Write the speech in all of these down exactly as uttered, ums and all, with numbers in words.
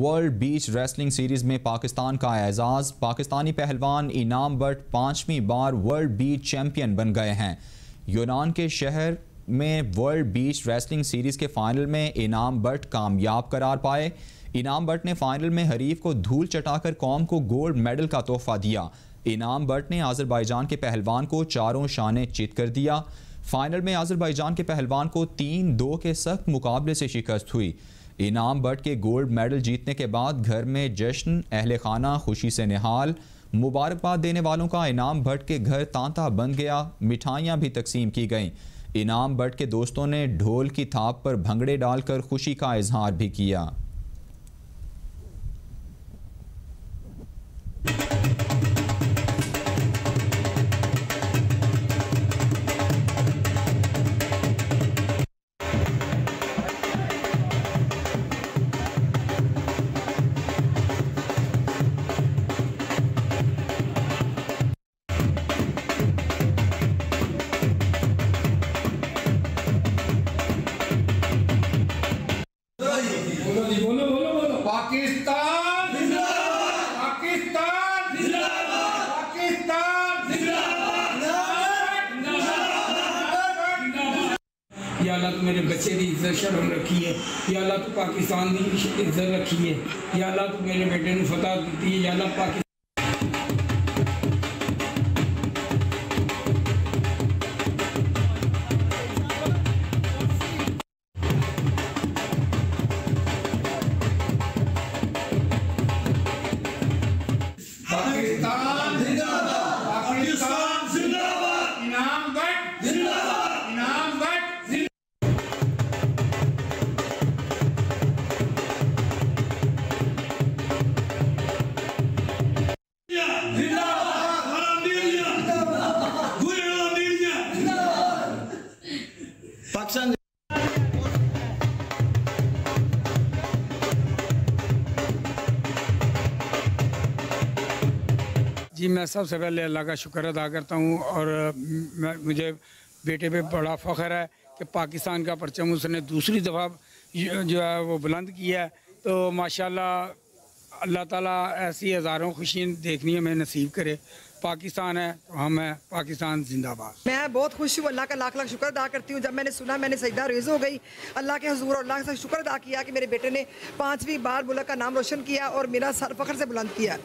World beach wrestling series में पाकिस्तान का एजाज़। पाकिस्तानी पहलवान इनाम बट पाँचवीं बार वर्ल्ड बीच चैम्पियन बन गए हैं। यूनान के शहर में वर्ल्ड बीच रेसलिंग सीरीज़ के फाइनल में इनाम बट कामयाब करार पाए। इनाम बट ने फाइनल में हरीफ को धूल चटाकर कौम को गोल्ड मेडल का तोहफा दिया। इनाम बट ने आज़रबाईजान के पहलवान को चारों शाने चित कर दिया। फाइनल में आज़रबाईजान के पहलवान को तीन दो के सख्त मुकाबले से शिकस्त हुई। इनाम बट के गोल्ड मेडल जीतने के बाद घर में जश्न, अहले खाना खुशी से निहाल। मुबारकबाद देने वालों का इनाम बट के घर तांता बन गया। मिठाइयाँ भी तकसीम की गईं। इनाम बट के दोस्तों ने ढोल की थाप पर भंगड़े डालकर खुशी का इजहार भी किया। पाकिस्तान जिंदाबाद, पाकिस्तान जिंदाबाद, पाकिस्तान जिंदाबाद। या अल्लाह तू मेरे बच्चे की इज्जत शर्म रखी है, या अल्लाह तू पाकिस्तान की इज्जत रखी है, या अल्लाह तू मेरे बेटे को फतह दी है, या अल्लाह पाकिस्तान। पाकिस्तान जी, मैं सबसे पहले अल्लाह का शुक्र अदा करता हूँ और मैं मुझे बेटे पे बड़ा फ़ख्र है कि पाकिस्तान का परचम उसने दूसरी दफ़ा जो है वो बुलंद किया है। तो माशाल्लाह अल्लाह ताला ऐसी हज़ारों खुशियाँ देखनी हमें नसीब करे। पाकिस्तान है तो हम हैं, पाकिस्तान जिंदाबाद। मैं बहुत खुश हूँ, अल्लाह का लाख लाख शुक्र अदा करती हूँ। जब मैंने सुना मैंने सजदा रेज़ हो गई अल्लाह के हुजूर और अल्लाह का शुक्र अदा किया कि मेरे बेटे ने पाँचवीं बार मुल्क का नाम रोशन किया और मेरा सर फख्र से बुलंद किया।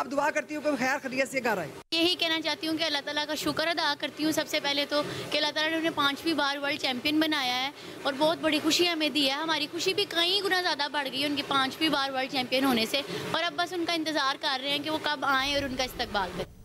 अब दुआ करती हूँ कि खैर खैरियत से घर आए। यही कहना चाहती हूँ कि अल्लाह ताला का शुक्र अदा करती हूँ सबसे पहले तो कि अल्लाह ताला ने उन्हें पाँचवीं बार वर्ल्ड चैम्पियन बनाया है और बहुत बड़ी खुशी हमें दी है। हमारी खुशी भी कई गुना ज़्यादा बढ़ गई उनकी पाँचवीं बार वर्ल्ड चैम्पियन होने से और अब बस उनका इंतज़ार कर रहे हैं कि वो कब आएँ और उनका इस्तकबाल करें।